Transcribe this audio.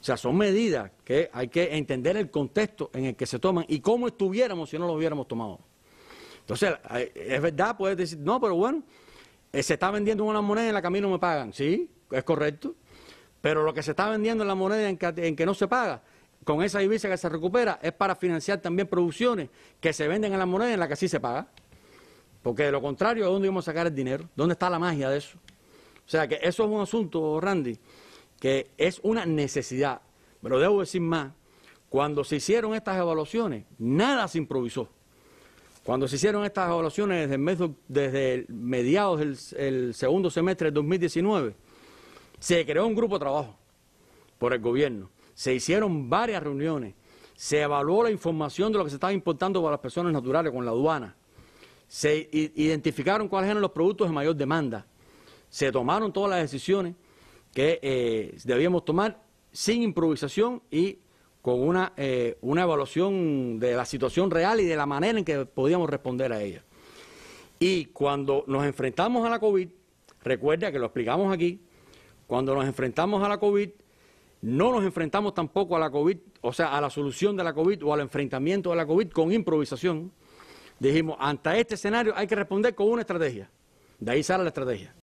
O sea, son medidas que hay que entender el contexto en el que se toman y cómo estuviéramos si no los hubiéramos tomado. Entonces, es verdad, puedes decir, no, pero bueno, se está vendiendo una moneda en la que a mí no me pagan. Sí, es correcto. Pero lo que se está vendiendo en la moneda en que no se paga, con esa divisa que se recupera, es para financiar también producciones que se venden en la moneda en la que sí se paga. Porque de lo contrario, ¿de dónde íbamos a sacar el dinero? ¿Dónde está la magia de eso? O sea, que eso es un asunto, Randy, que es una necesidad. Pero debo decir más, cuando se hicieron estas evaluaciones, nada se improvisó. Cuando se hicieron estas evaluaciones desde mediados del segundo semestre del 2019, se creó un grupo de trabajo por el gobierno. Se hicieron varias reuniones. Se evaluó la información de lo que se estaba importando para las personas naturales con la aduana. Se identificaron cuáles eran los productos de mayor demanda. Se tomaron todas las decisiones que debíamos tomar sin improvisación y con una evaluación de la situación real y de la manera en que podíamos responder a ella. Y cuando nos enfrentamos a la COVID, recuerda que lo explicamos aquí, cuando nos enfrentamos a la COVID, no nos enfrentamos tampoco a la COVID, o sea, a la solución de la COVID o al enfrentamiento de la COVID con improvisación. Dijimos, ante este escenario hay que responder con una estrategia. De ahí sale la estrategia.